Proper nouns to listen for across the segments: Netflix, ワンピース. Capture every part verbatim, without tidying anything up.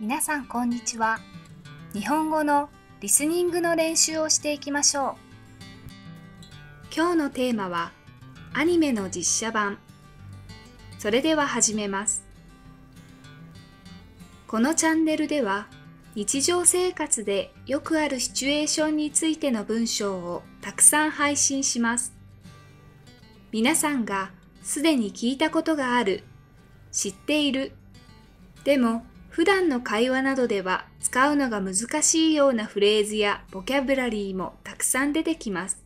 皆さんこんにちは。日本語のリスニングの練習をしていきましょう。今日のテーマはアニメの実写版。それでは始めます。このチャンネルでは日常生活でよくあるシチュエーションについての文章をたくさん配信します。皆さんがすでに聞いたことがある、知っている、でも普段の会話などでは使うのが難しいようなフレーズやボキャブラリーもたくさん出てきます。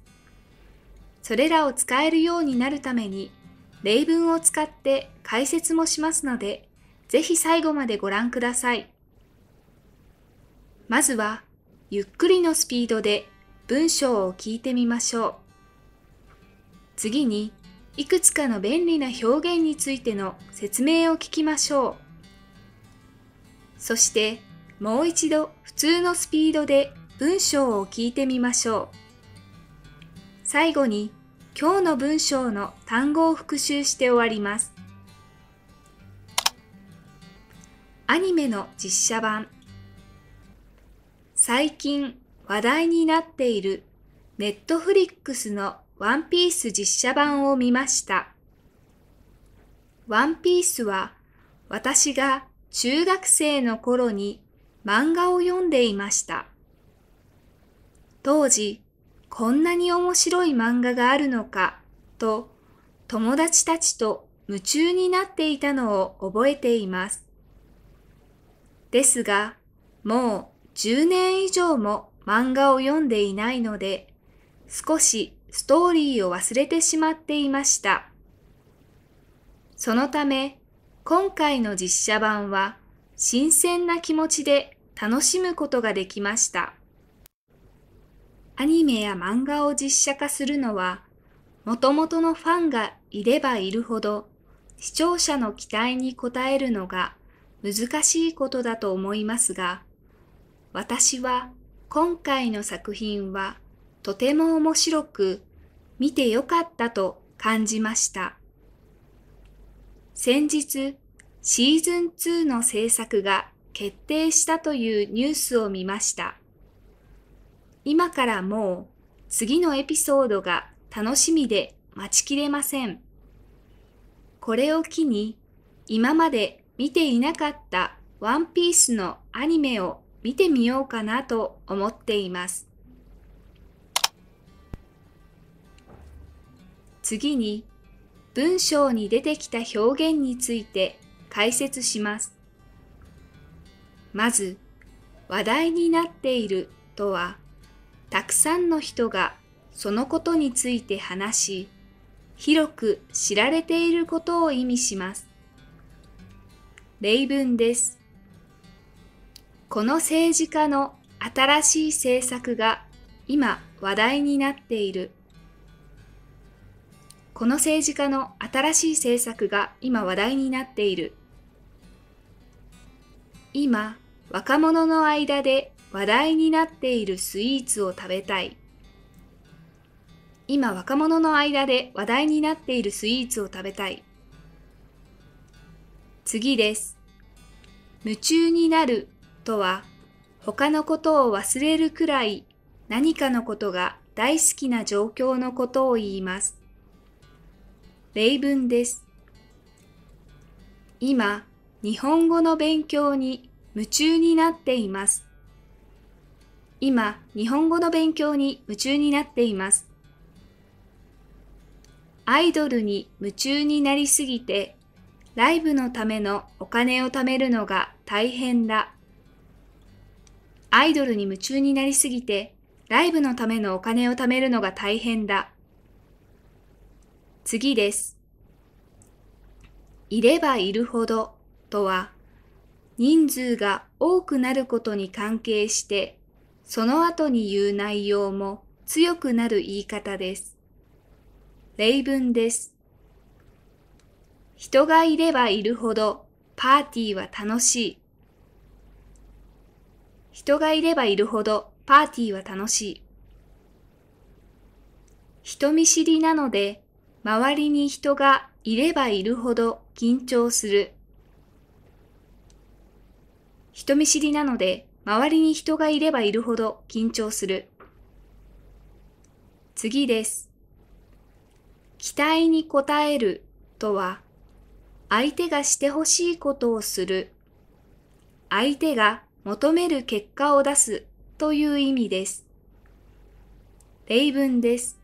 それらを使えるようになるために例文を使って解説もしますので、ぜひ最後までご覧ください。まずはゆっくりのスピードで文章を聞いてみましょう。次にいくつかの便利な表現についての説明を聞きましょう。そしてもう一度普通のスピードで文章を聞いてみましょう。最後に今日の文章の単語を復習して終わります。アニメの実写版。最近話題になっているNetflixのワンピース実写版を見ました。ワンピースは私が中学生の頃に漫画を読んでいました。当時、こんなに面白い漫画があるのかと友達たちと夢中になっていたのを覚えています。ですが、もうじゅうねん以上も漫画を読んでいないので、少しストーリーを忘れてしまっていました。そのため、今回の実写版は新鮮な気持ちで楽しむことができました。アニメや漫画を実写化するのは、もともとのファンがいればいるほど、視聴者の期待に応えるのが難しいことだと思いますが、私は今回の作品はとても面白く、見てよかったと感じました。先日、シーズンツーの制作が決定したというニュースを見ました。今からもう次のエピソードが楽しみで待ちきれません。これを機に、今まで見ていなかったワンピースのアニメを見てみようかなと思っています。次に、文章に出てきた表現について解説します。まず、話題になっているとは、たくさんの人がそのことについて話し、広く知られていることを意味します。例文です。この政治家の新しい政策が今話題になっている。この政治家の新しい政策が今話題になっている。今、若者の間で話題になっているスイーツを食べたい。今、若者の間で話題になっているスイーツを食べたい。次です。夢中になるとは、他のことを忘れるくらい何かのことが大好きな状況のことを言います。例文です。今、日本語の勉強に夢中になっています。今、日本語の勉強に夢中になっています。アイドルに夢中になりすぎて、ライブのためのお金を貯めるのが大変だ。アイドルに夢中になりすぎて、ライブのためのお金を貯めるのが大変だ。次です。いればいるほどとは、人数が多くなることに関係して、その後に言う内容も強くなる言い方です。例文です。人がいればいるほどパーティーは楽しい。人がいればいるほどパーティーは楽しい。人見知りなので、周りに人がいればいるほど緊張する。人見知りなので、周りに人がいればいるほど緊張する。次です。期待に応えるとは、相手がしてほしいことをする、相手が求める結果を出すという意味です。例文です。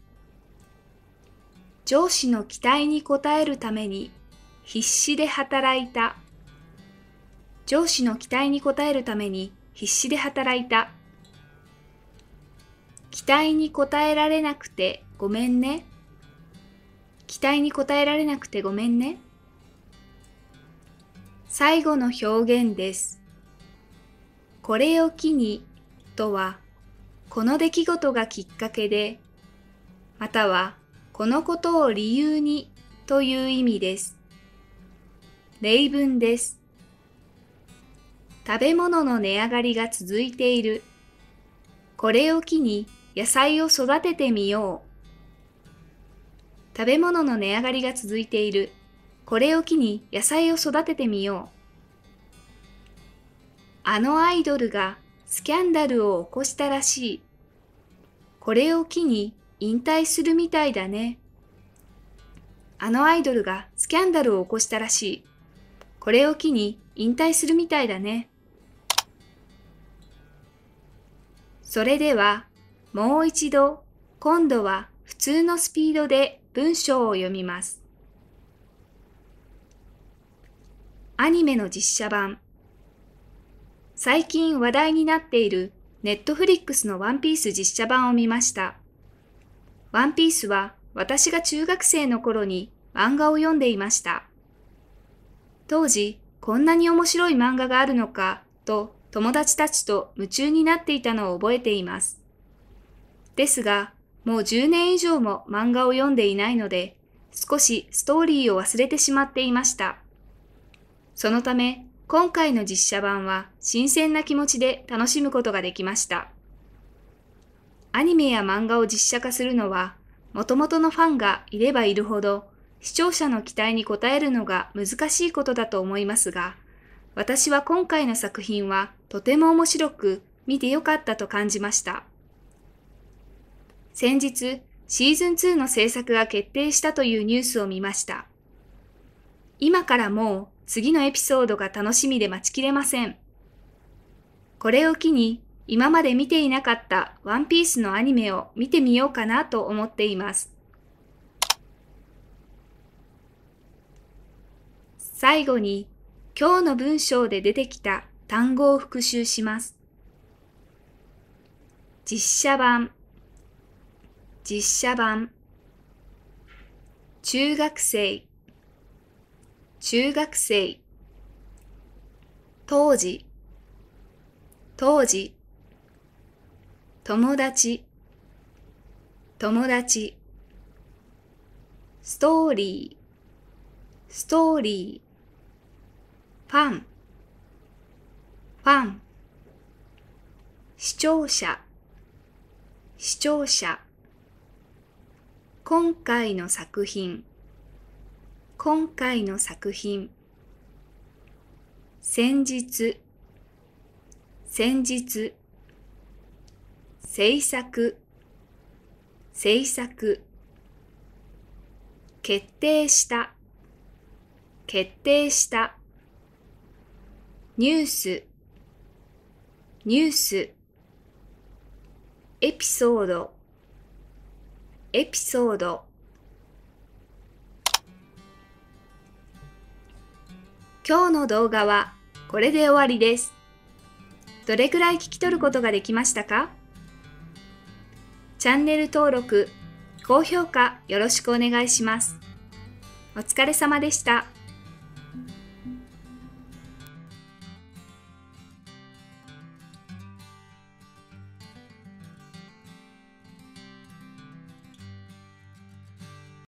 上司の期待に応えるために必死で働いた。上司の期待に応えるために必死で働いた。期待に応えられなくてごめんね。期待に応えられなくてごめんね。最後の表現です。これを機にとは、この出来事がきっかけで、またはこのことを理由にという意味です。例文です。食べ物の値上がりが続いている。これを機に野菜を育ててみよう。食べ物の値上がりが続いている。これを機に野菜を育ててみよう。あのアイドルがスキャンダルを起こしたらしい。これを機に引退するみたいだね。あのアイドルがスキャンダルを起こしたらしい。これを機に引退するみたいだね。それではもう一度、今度は普通のスピードで文章を読みます。アニメの実写版。最近話題になっている Netflix のワンピース実写版を見ました。ワンピースは私が中学生の頃に漫画を読んでいました。当時、こんなに面白い漫画があるのかと友達たちと夢中になっていたのを覚えています。ですが、もうじゅうねん以上も漫画を読んでいないので、少しストーリーを忘れてしまっていました。そのため、今回の実写版は新鮮な気持ちで楽しむことができました。アニメや漫画を実写化するのは、もともとのファンがいればいるほど、視聴者の期待に応えるのが難しいことだと思いますが、私は今回の作品はとても面白く見てよかったと感じました。先日、シーズンツーの制作が決定したというニュースを見ました。今からもう次のエピソードが楽しみで待ちきれません。これを機に今まで見ていなかったワンピースのアニメを見てみようかなと思っています。最後に、今日の文章で出てきた単語を復習します。実写版、実写版、中学生、中学生、当時、当時、友達、友達、ストーリー、ストーリー、ファン、ファン、視聴者、視聴者、今回の作品、今回の作品、先日、先日、制作、制作、決定した、決定した、ニュース、ニュース、エピソード、エピソード。今日の動画はこれで終わりです。どれくらい聞き取ることができましたか？チャンネル登録、高評価よろしくお願いします。お疲れ様でした。